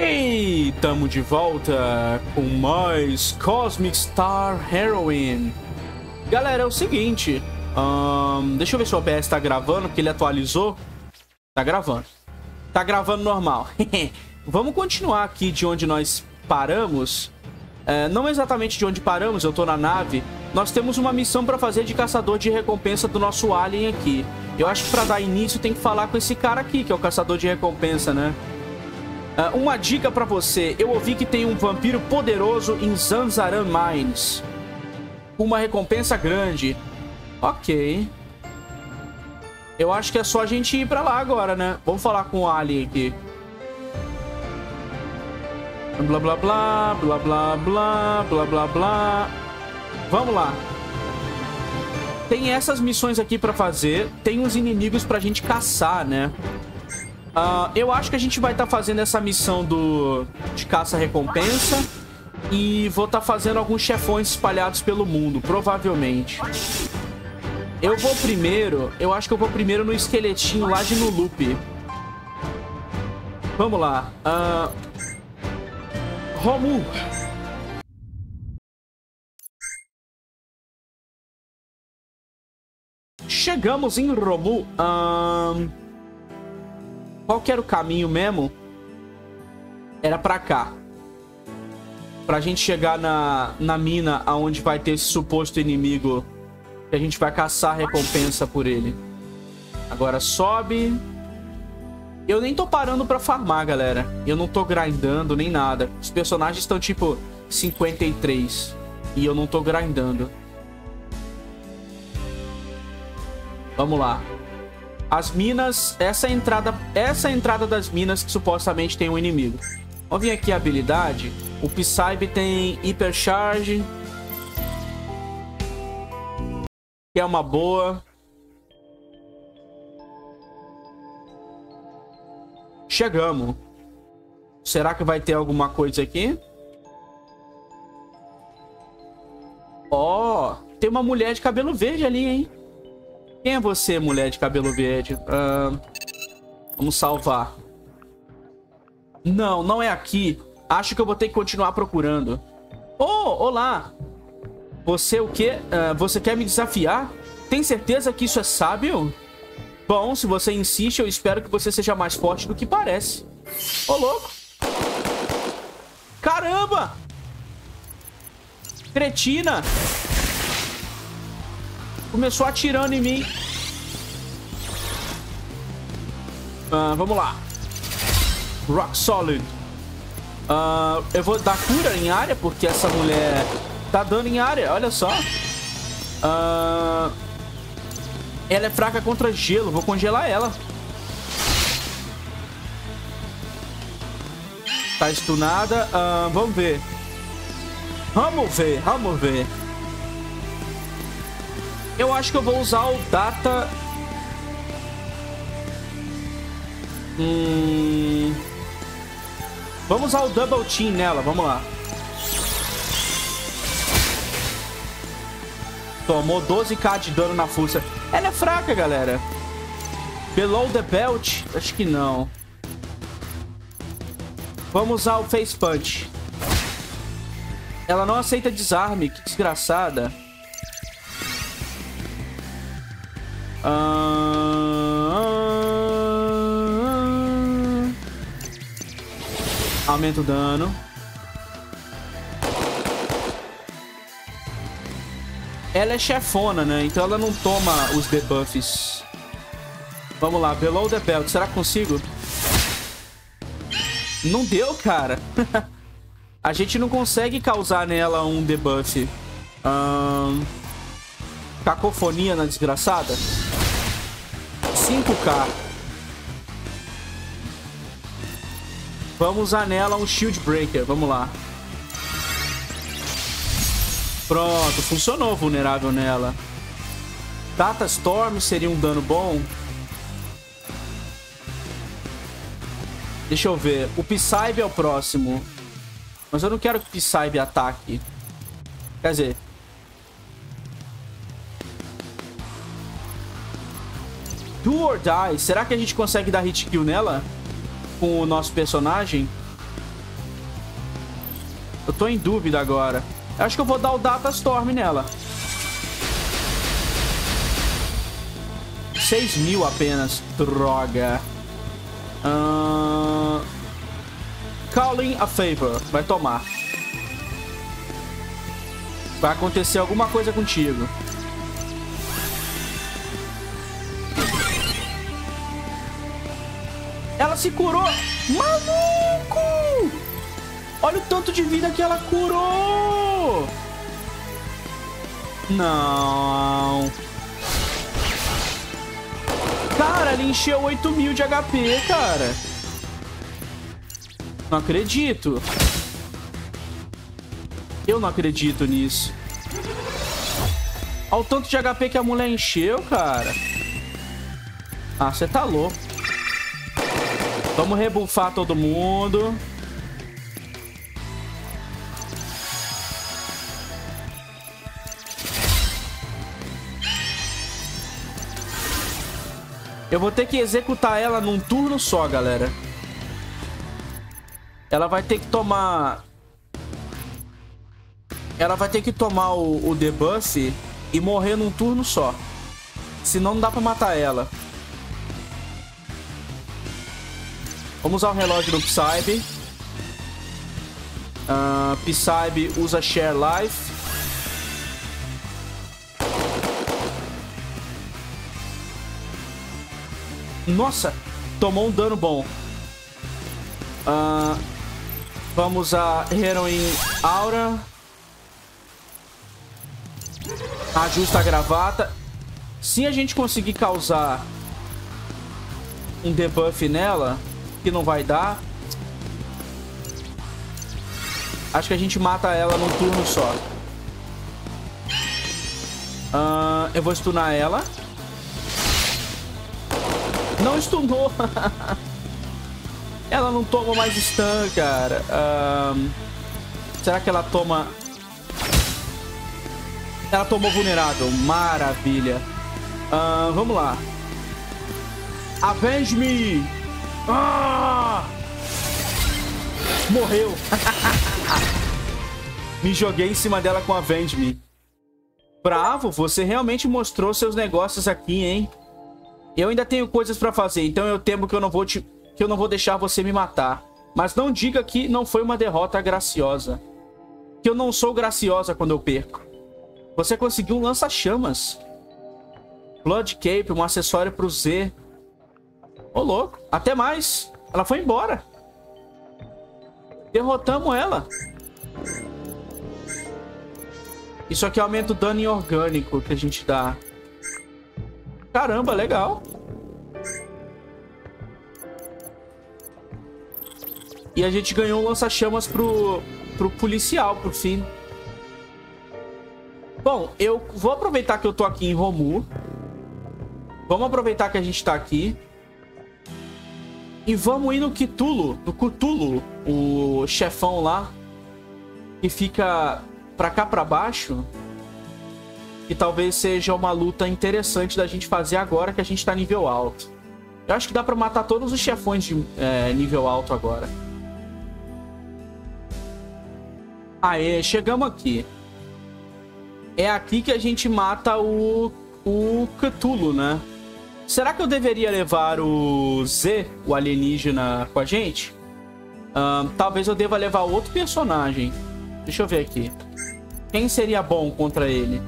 E tamo de volta com mais Cosmic Star Heroine. Galera, é o seguinte, deixa eu ver se o OBS tá gravando, porque ele atualizou. Tá gravando normal. Vamos continuar aqui de onde nós paramos. Não exatamente de onde paramos, eu tô na nave. Nós temos uma missão pra fazer de caçador de recompensa do nosso alien aqui. Eu acho que pra dar início tem que falar com esse cara aqui, que é o caçador de recompensa, né? Uma dica pra você, eu ouvi que tem um vampiro poderoso em Zanzaran Mines. Uma recompensa grande. Ok. Eu acho que é só a gente ir pra lá agora, né? Vamos falar com o Ali aqui. Blá, blá, blá, blá, blá, blá, blá, blá, blá. Vamos lá. Tem essas missões aqui pra fazer. Tem uns inimigos pra gente caçar, né? Eu acho que a gente vai estar fazendo essa missão de caça-recompensa e vou estar fazendo alguns chefões espalhados pelo mundo, provavelmente. Eu vou primeiro, eu acho que eu vou primeiro no esqueletinho lá de Nulupe. Vamos lá. Romu. Chegamos em Romu. Qual que era o caminho mesmo? Era pra cá. Pra gente chegar na mina aonde vai ter esse suposto inimigo que a gente vai caçar recompensa por ele. Agora sobe. Eu nem tô parando pra farmar, galera. Eu não tô grindando nem nada. Os personagens estão tipo 53. E eu não tô grindando. Vamos lá. As minas, essa entrada das minas que supostamente tem um inimigo. Vamos vir aqui a habilidade. O Psybe tem Hypercharge, que é uma boa. Chegamos. Será que vai ter alguma coisa aqui? Ó, tem uma mulher de cabelo verde ali, hein? Quem é você, mulher de cabelo verde? Vamos salvar. Não, não é aqui. Acho que eu vou ter que continuar procurando. Oh, olá. Você o quê? Você quer me desafiar? Tem certeza que isso é sábio? Bom, se você insiste, eu espero que você seja mais forte do que parece. Ô, louco. Caramba! Cretina! Começou atirando em mim. Vamos lá. Rock Solid. Eu vou dar cura em área, porque essa mulher tá dando em área, olha só. Ela é fraca contra gelo, vou congelar ela. Tá stunada. Vamos ver. Vamos ver. Eu acho que eu vou usar o Data... Vamos usar o Double Team nela, vamos lá. Tomou 12k de dano na força. Ela é fraca, galera. Below the Belt? Acho que não. Vamos usar o Face Punch. Ela não aceita desarme, que desgraçada. Aumenta o dano. Ela é chefona, né? Então ela não toma os debuffs. Vamos lá, Below the Belt. Será que consigo? Não deu, cara. A gente não consegue causar nela um debuff. Cacofonia na desgraçada. 5k. Vamos usar nela um Shield Breaker. Vamos lá. Pronto, funcionou vulnerável nela. Data Storm seria um dano bom. Deixa eu ver. O Psybe é o próximo. Mas eu não quero que o Psybe ataque. Quer dizer... Do or Die. Será que a gente consegue dar hit kill nela? Com o nosso personagem? Eu tô em dúvida agora. Acho que eu vou dar o Data Storm nela. 6.000 apenas. Droga. Calling a favor. Vai tomar. Vai acontecer alguma coisa contigo. Ela se curou. Maluco! Olha o tanto de vida que ela curou. Não. Cara, ele encheu 8.000 de HP, cara. Não acredito. Eu não acredito nisso. Olha o tanto de HP que a mulher encheu, cara. Ah, você tá louco. Vamos rebufar todo mundo. Eu vou ter que executar ela num turno só, galera. Ela vai ter que tomar... Ela vai ter que tomar o debuff e morrer num turno só. Senão não dá pra matar ela. Vamos usar o relógio do Psybe. Psybe usa Share Life. Nossa, tomou um dano bom. Vamos a Heroine Aura. Ajusta a gravata. Se a gente conseguir causar um debuff nela, que não vai dar, acho que a gente mata ela num turno só. Eu vou stunar ela. Não stunou. Ela não toma mais stun, cara. Será que ela toma... Ela tomou vulnerável. Maravilha. Vamos lá. Avenge me. Morreu. Me joguei em cima dela com Avenge me. Bravo, você realmente mostrou seus negócios aqui, hein? Eu ainda tenho coisas pra fazer, então eu temo que eu não vou deixar você me matar. Mas não diga que não foi uma derrota graciosa. Que eu não sou graciosa quando eu perco. Você conseguiu um lança-chamas. Blood Cape, um acessório pro Z. Ô, louco. Até mais. Ela foi embora. Derrotamos ela. Isso aqui aumenta o dano inorgânico que a gente dá. Caramba, legal. E a gente ganhou um lança-chamas pro policial, por fim. Bom, eu vou aproveitar que eu tô aqui em Romu. Vamos aproveitar que a gente tá aqui. E vamos ir no Cthulhu, o chefão lá. Que fica pra cá, pra baixo. E talvez seja uma luta interessante da gente fazer agora que a gente tá nível alto. Eu acho que dá pra matar todos os chefões de nível alto agora. Aê, chegamos aqui. É aqui que a gente mata o Cthulhu, né? Será que eu deveria levar o Z, o alienígena, com a gente? Talvez eu deva levar outro personagem. Deixa eu ver aqui. Quem seria bom contra ele?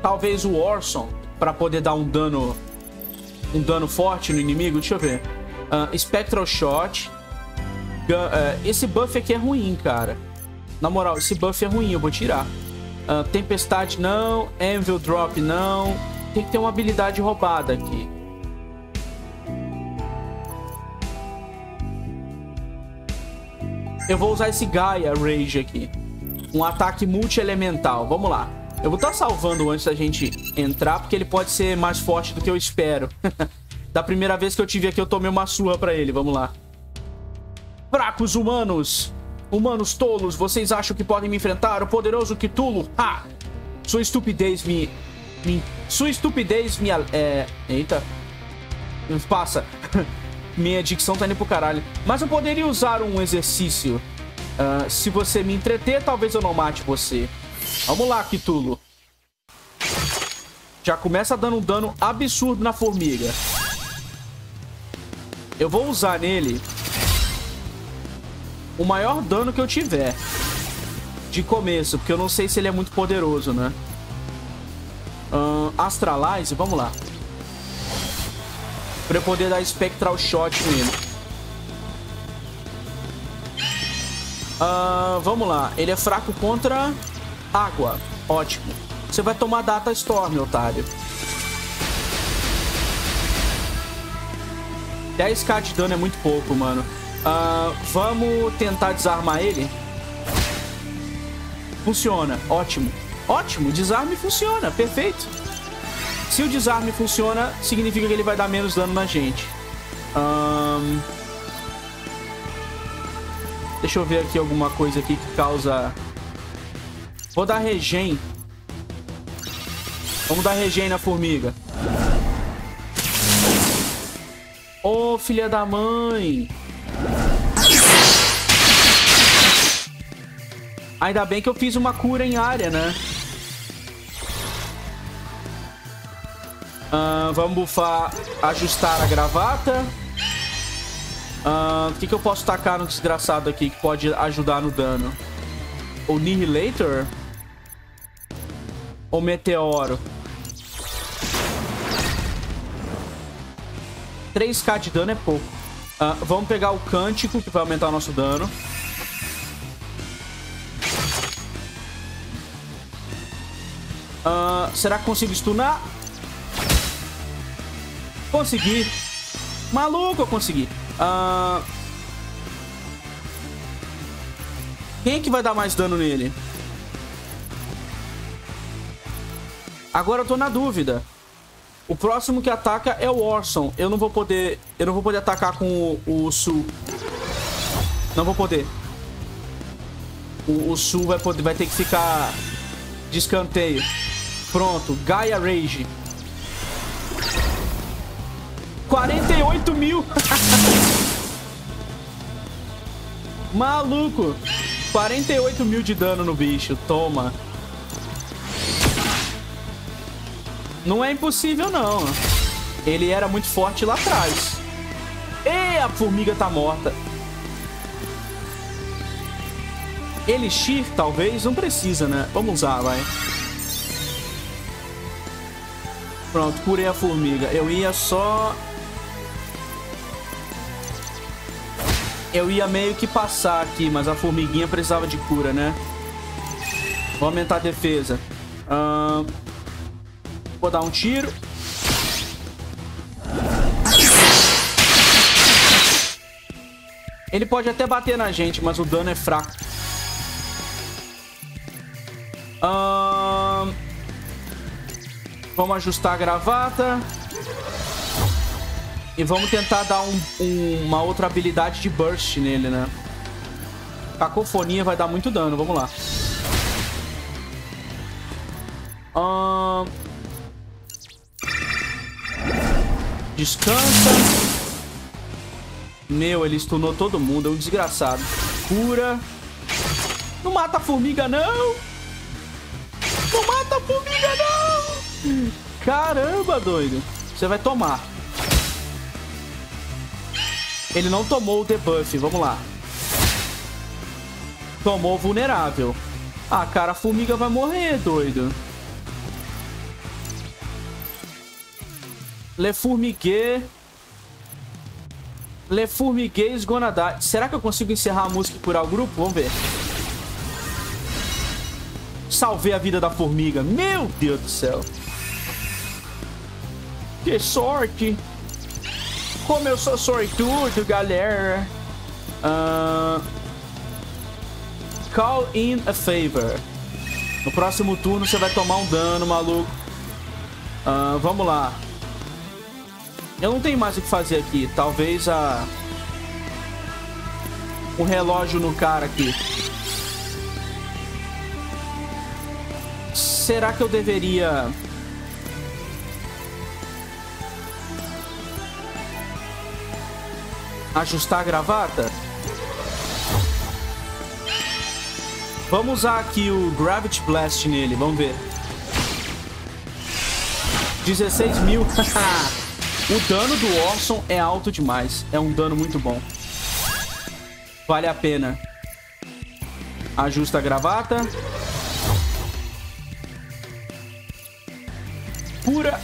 Talvez o Orson, para poder dar um dano forte no inimigo. Deixa eu ver. Spectral Shot. Esse buff aqui é ruim, cara. Na moral, esse buff é ruim, eu vou tirar. Tempestade não. Anvil Drop não. Tem que ter uma habilidade roubada aqui. Eu vou usar esse Gaia Rage aqui. Um ataque multi-elemental. Vamos lá. Eu vou estar salvando antes da gente entrar, porque ele pode ser mais forte do que eu espero. Da primeira vez que eu tive aqui, eu tomei uma surra pra ele. Vamos lá. Fracos humanos! Humanos tolos, vocês acham que podem me enfrentar? O poderoso Cthulhu? Ah! Sua estupidez me... Eita. Passa. Minha dicção tá indo pro caralho. Mas eu poderia usar um exercício. Se você me entreter, talvez eu não mate você. Vamos lá, Cthulhu. Já começa dando um dano absurdo na formiga. Eu vou usar nele o maior dano que eu tiver. De começo, porque eu não sei se ele é muito poderoso, né? Astralize, vamos lá. Pra eu poder dar Spectral Shot nele. Vamos lá. Ele é fraco contra água. Ótimo. Você vai tomar Data Storm, otário. 10k de dano é muito pouco, mano. Vamos tentar desarmar ele. Funciona, ótimo. Ótimo, desarme funciona, perfeito. Se o desarme funciona, significa que ele vai dar menos dano na gente. Deixa eu ver aqui alguma coisa aqui que causa... Vou dar regen. Vamos dar regen na formiga. Ô, filha da mãe. Ainda bem que eu fiz uma cura em área, né? Vamos bufar, ajustar a gravata. O que que eu posso tacar no desgraçado aqui que pode ajudar no dano? O Nihilator? Ou Meteoro? 3k de dano é pouco. Vamos pegar o Cântico, que vai aumentar o nosso dano. Será que consigo stunar? Consegui. Maluco, eu consegui. Quem é que vai dar mais dano nele? Agora eu tô na dúvida. O próximo que ataca é o Orson. Eu não vou poder atacar com o Sul. Não vou poder. O Sul vai ter que ficar de escanteio. Pronto, Gaia Rage. 48 mil. Maluco. 48 mil de dano no bicho. Toma. Não é impossível, não. Ele era muito forte lá atrás. E a formiga tá morta. Elixir, talvez. Não precisa, né? Vamos usar, vai. Pronto, curei a formiga. Eu ia meio que passar aqui, mas a formiguinha precisava de cura, né? Vou aumentar a defesa. Vou dar um tiro. Ele pode até bater na gente, mas o dano é fraco. Vamos ajustar a gravata. E vamos tentar dar uma outra habilidade de burst nele, né? Cacofonia vai dar muito dano, vamos lá. Descansa. Meu, ele stunou todo mundo, é um desgraçado. Cura. Não mata a formiga, não! Não mata a formiga, não! Caramba, doido. Você vai tomar. Ele não tomou o debuff, vamos lá. Tomou vulnerável. Ah, cara, a formiga vai morrer, doido. Le Fourmiguer is gonna die. Será que eu consigo encerrar a música e curar o grupo? Vamos ver. Salvei a vida da formiga. Meu Deus do céu. Que sorte. Como eu sou sortudo, galera. Call in a favor. No próximo turno você vai tomar um dano, maluco. Vamos lá. Eu não tenho mais o que fazer aqui. Talvez o relógio no cara aqui. Será que eu deveria... Ajustar a gravata. Vamos usar aqui o Gravity Blast nele, vamos ver. 16.000. O dano do Orson é alto demais. É um dano muito bom. Vale a pena. Ajusta a gravata. Cura.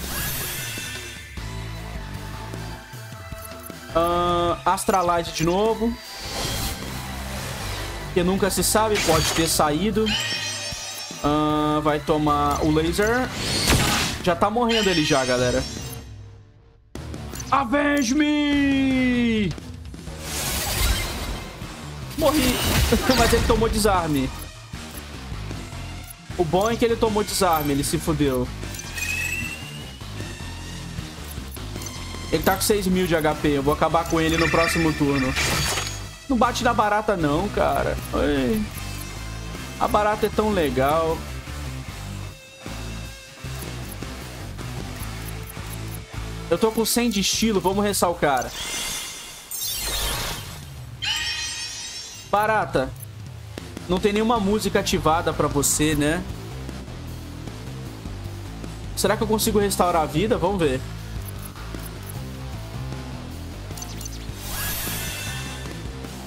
Astralize de novo. Que nunca se sabe, pode ter saído. Vai tomar o laser. Já tá morrendo ele já, galera. Avenge me! Morri. Mas ele tomou desarme. O bom é que ele tomou desarme, ele se fodeu. Ele tá com 6.000 de HP. Eu vou acabar com ele no próximo turno. Não bate na barata não, cara. Ai. A barata é tão legal. Eu tô com 100 de estilo. Vamos ressalcar. Barata. Não tem nenhuma música ativada pra você, né? Será que eu consigo restaurar a vida? Vamos ver.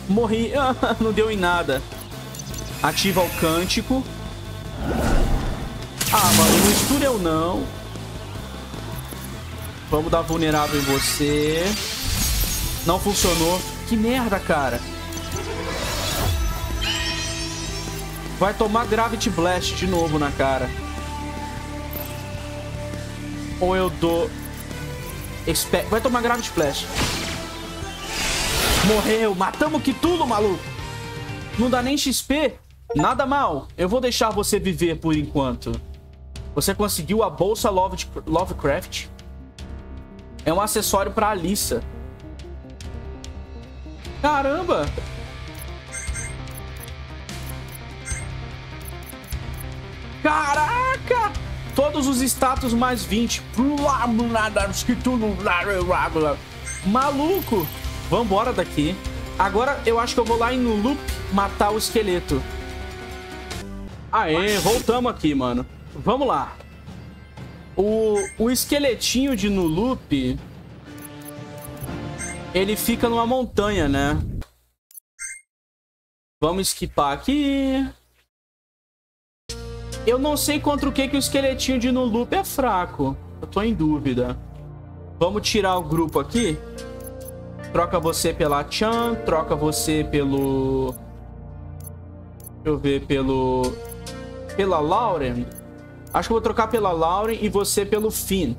Morri. Não deu em nada. Ativa o cântico. Ah, mano, não mistura eu não. Vamos dar vulnerável em você. Não funcionou. Que merda, cara. Vai tomar Gravity Blast de novo na cara. Ou eu dou... Vai tomar Gravity Blast. Morreu, matamos Cthulhu, maluco. Não dá nem XP. Nada mal, eu vou deixar você viver por enquanto. Você conseguiu a bolsa Lovecraft. É um acessório pra Alissa. Caramba. Caraca. Todos os status mais 20. Maluco. Vambora daqui. Agora eu acho que eu vou lá em Nulupe matar o esqueleto. Aê, voltamos aqui, mano. Vamos lá. O esqueletinho de Nulupe... Ele fica numa montanha, né? Vamos esquipar aqui. Eu não sei contra o que o esqueletinho de Nulupe é fraco. Eu tô em dúvida. Vamos tirar o grupo aqui. Troca você pela Chan, troca você pelo... Deixa eu ver, pelo... Pela Lauren. Acho que eu vou trocar pela Lauren e você pelo Finn.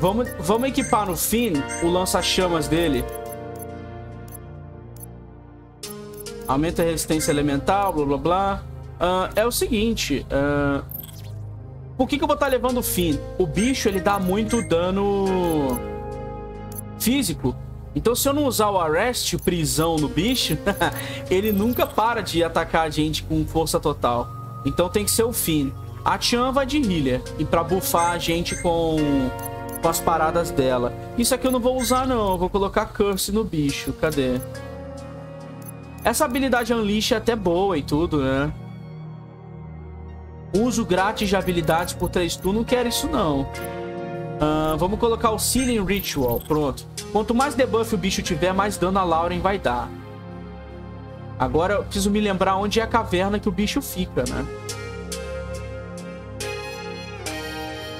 Vamos equipar no Finn o lança-chamas dele. Aumenta a resistência elemental, blá blá blá. É o seguinte... Por que eu vou estar levando o Finn? O bicho, ele dá muito dano... físico. Então se eu não usar o Arrest, prisão no bicho, ele nunca para de atacar a gente com força total. Então tem que ser o Finn. A Chan vai de healer e pra buffar a gente com as paradas dela. Isso aqui eu não vou usar não, eu vou colocar Curse no bicho. Cadê? Essa habilidade Unleash é até boa e tudo, né? Uso grátis de habilidades por 3 turnos, não quero isso não. Vamos colocar o Sealing Ritual. Pronto. Quanto mais debuff o bicho tiver, mais dano a Lauren vai dar. Agora eu preciso me lembrar onde é a caverna que o bicho fica, né?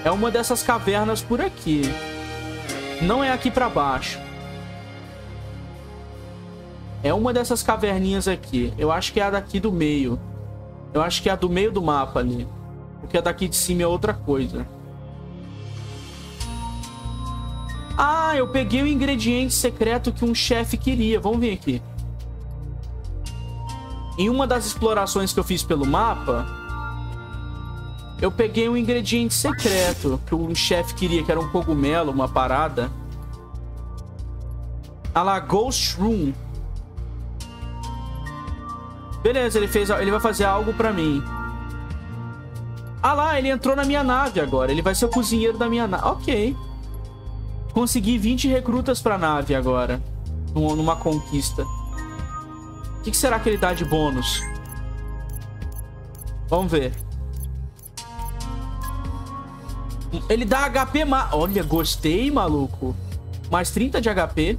É uma dessas cavernas por aqui. Não é aqui pra baixo. É uma dessas caverninhas aqui. Eu acho que é a daqui do meio. Eu acho que é a do meio do mapa ali. Porque a daqui de cima é outra coisa. Ah, eu peguei o ingrediente secreto que um chefe queria. Vamos vir aqui. Em uma das explorações que eu fiz pelo mapa, eu peguei um ingrediente secreto que um chefe queria, que era um cogumelo, uma parada. Ah lá, Ghost Room. Beleza, ele vai fazer algo pra mim. Ah lá, ele entrou na minha nave agora. Ele vai ser o cozinheiro da minha nave. Ok. Consegui 20 recrutas pra nave agora. Numa conquista. O que será que ele dá de bônus? Vamos ver. Ele dá HP... Olha, gostei, maluco. Mais 30 de HP.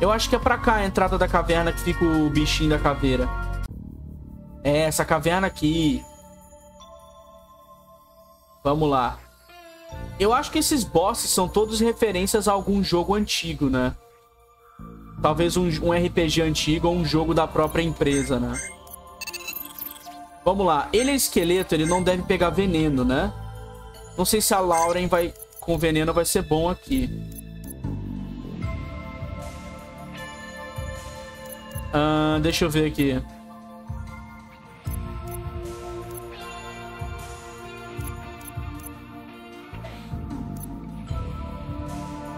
Eu acho que é pra cá, a entrada da caverna, que fica o bichinho da caveira. É, essa caverna aqui. Vamos lá. Eu acho que esses bosses são todos referências a algum jogo antigo, né? Talvez um RPG antigo ou um jogo da própria empresa, né? Vamos lá. Ele é esqueleto, ele não deve pegar veneno, né? Não sei se a Lauren vai... com veneno vai ser bom aqui. Deixa eu ver aqui.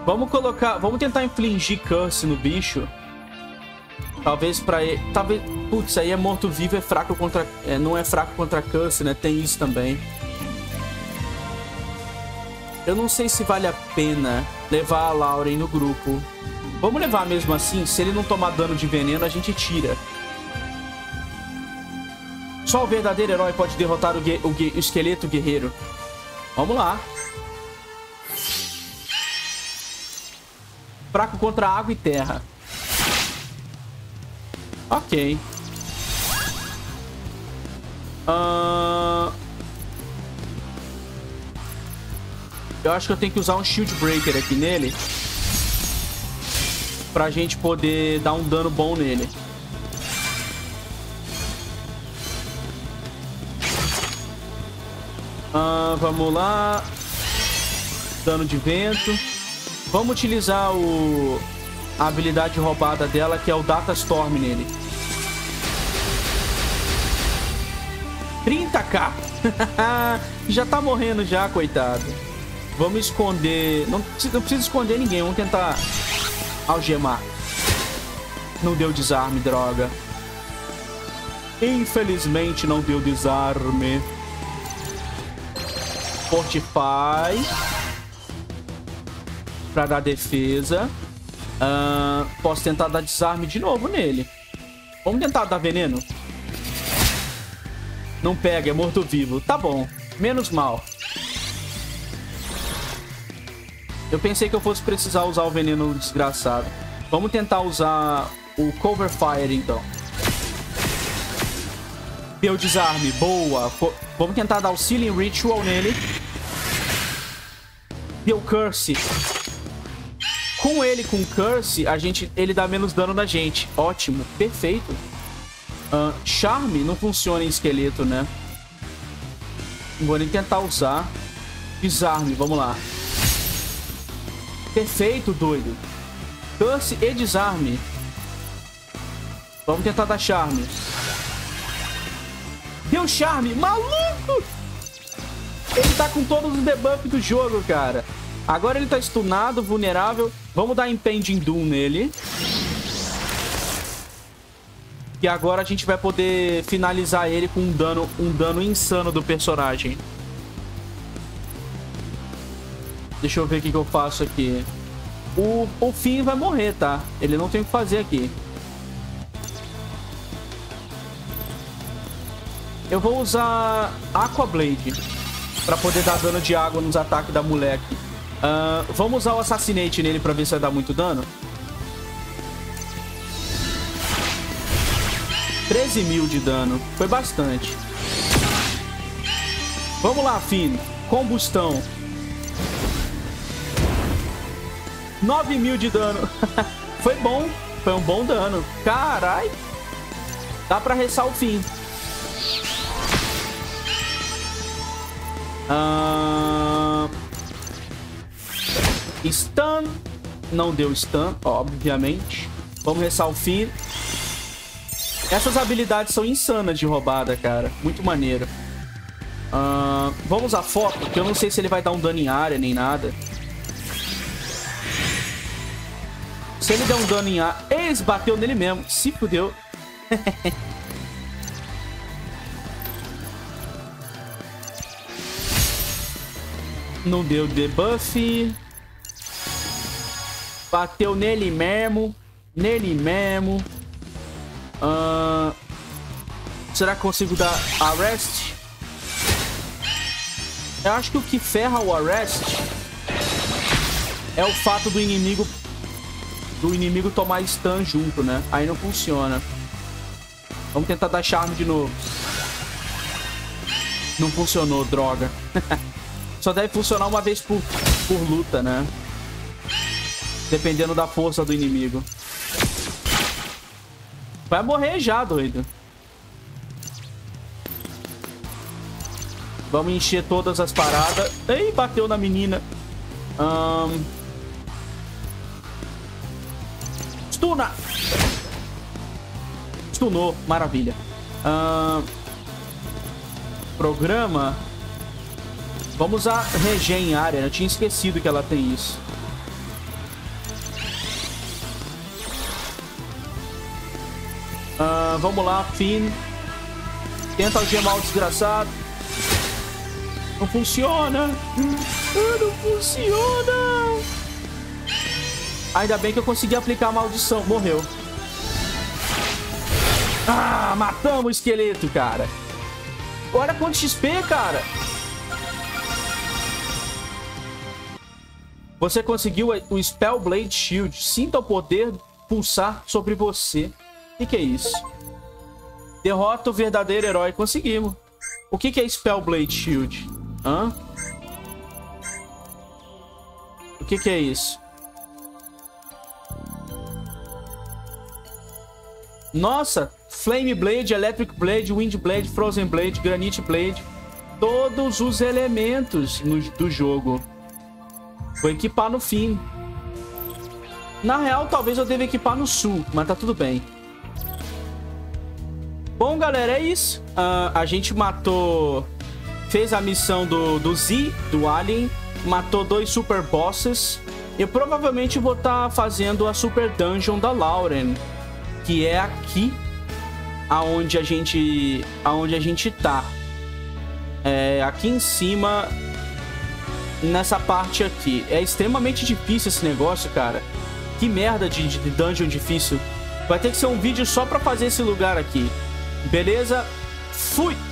Vamos colocar... Vamos tentar infligir curse no bicho. Talvez pra ele... Talvez... Putz, aí é morto-vivo, é fraco contra... É, não é fraco contra curse, né? Tem isso também. Eu não sei se vale a pena levar a Lauren no grupo. Vamos levar mesmo assim. Se ele não tomar dano de veneno, a gente tira. Só o verdadeiro herói pode derrotar o esqueleto guerreiro. Vamos lá. Fraco contra água e terra. Ok. Eu acho que eu tenho que usar um Shield Breaker aqui nele. Pra gente poder dar um dano bom nele. Vamos lá. Dano de vento. Vamos utilizar a habilidade roubada dela, que é o Data Storm nele. 30k! Já tá morrendo já, coitado. Vamos esconder... Não precisa esconder ninguém. Vamos tentar algemar. Não deu desarme, droga. Infelizmente não deu desarme. Fortify... pra dar defesa. Posso tentar dar desarme de novo nele. Vamos tentar dar veneno. Não pega, é morto-vivo. Tá bom. Menos mal. Eu pensei que eu fosse precisar usar o veneno desgraçado. Vamos tentar usar o Cover Fire, então. Deu desarme. Boa. Vamos tentar dar o Sealing Ritual nele. Deu Curse. Com ele, com Curse, ele dá menos dano na gente. Ótimo, perfeito. Charme não funciona em esqueleto, né? Não vou nem tentar usar. Desarme, vamos lá. Perfeito, doido. Curse e desarme. Vamos tentar dar Charme. Deu Charme, maluco! Ele tá com todos os debuffs do jogo, cara. Agora ele tá stunado, vulnerável. Vamos dar Impending Doom nele. E agora a gente vai poder finalizar ele com um dano insano do personagem. Deixa eu ver o que eu faço aqui. O Finn vai morrer, tá? Ele não tem o que fazer aqui. Eu vou usar Aqua Blade pra poder dar dano de água nos ataques da moleque. Vamos usar o Assassinate nele pra ver se vai dar muito dano. 13.000 de dano. Foi bastante. Vamos lá, Finn. Combustão. 9.000 de dano. Foi bom. Foi um bom dano. Carai. Dá pra ressar o Finn. Stun. Não deu stun, obviamente. Vamos ressalfir. Essas habilidades são insanas de roubada, cara. Muito maneiro. Vamos a foco, porque eu não sei se ele vai dar um dano em área nem nada. Se ele der um dano em área... Eles bateu nele mesmo. Se fudeu. Não deu debuff. Bateu nele mesmo. Será que consigo dar Arrest? Eu acho que o que ferra o Arrest é o fato do inimigo tomar stun junto, né? Aí não funciona. Vamos tentar dar Charme de novo. Não funcionou, droga. Só deve funcionar uma vez por luta, né? Dependendo da força do inimigo. Vai morrer já, doido. Vamos encher todas as paradas. Ei, bateu na menina. Stuna! Stunou, maravilha. Programa. Vamos usar regen área. Eu tinha esquecido que ela tem isso. Vamos lá, Finn. Tenta algemar o desgraçado. Não funciona. Não funciona. Ainda bem que eu consegui aplicar a maldição. Morreu. Ah, matamos o esqueleto, cara. Olha quanto XP, cara. Você conseguiu o Spellblade Shield. Sinta o poder pulsar sobre você. O que é isso? Derrota o verdadeiro herói. Conseguimos. O que é Spellblade Shield? Hã? O que é isso? Nossa! Flame Blade, Electric Blade, Wind Blade, Frozen Blade, Granite Blade. Todos os elementos do jogo. Vou equipar no fim. Na real, talvez eu deva equipar no sul, mas tá tudo bem. Bom, galera, é isso. A gente matou... Fez a missão do Z, do Alien. Matou 2 super bosses. Eu provavelmente vou estar fazendo a super dungeon da Lauren. Que é aqui aonde a gente tá. É, aqui em cima, nessa parte aqui. É extremamente difícil esse negócio, cara. Que merda de dungeon difícil. Vai ter que ser um vídeo só pra fazer esse lugar aqui. Beleza? Fui!